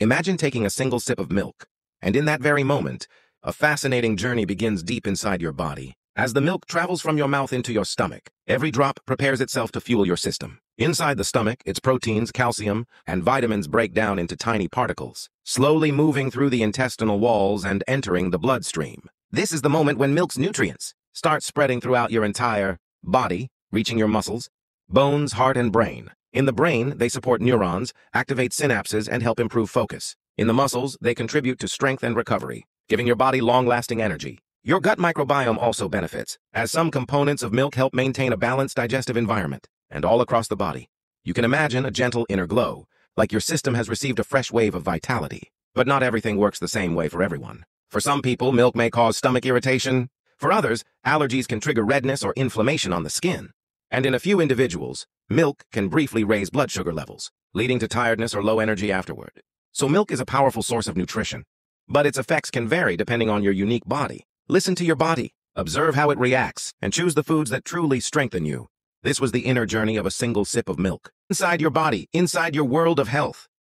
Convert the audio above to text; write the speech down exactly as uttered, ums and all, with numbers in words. Imagine taking a single sip of milk, and in that very moment, a fascinating journey begins deep inside your body. As the milk travels from your mouth into your stomach, every drop prepares itself to fuel your system. Inside the stomach, its proteins, calcium, and vitamins break down into tiny particles, slowly moving through the intestinal walls and entering the bloodstream. This is the moment when milk's nutrients start spreading throughout your entire body, reaching your muscles, bones, heart, and brain. In the brain, they support neurons, activate synapses, and help improve focus. In the muscles, they contribute to strength and recovery, giving your body long-lasting energy. Your gut microbiome also benefits, as some components of milk help maintain a balanced digestive environment. And all across the body, you can imagine a gentle inner glow, like your system has received a fresh wave of vitality. But not everything works the same way for everyone. For some people, milk may cause stomach irritation. For others, allergies can trigger redness or inflammation on the skin. And in a few individuals, milk can briefly raise blood sugar levels, leading to tiredness or low energy afterward. So milk is a powerful source of nutrition, but its effects can vary depending on your unique body. Listen to your body, observe how it reacts, and choose the foods that truly strengthen you. This was the inner journey of a single sip of milk. Inside your body, inside your world of health,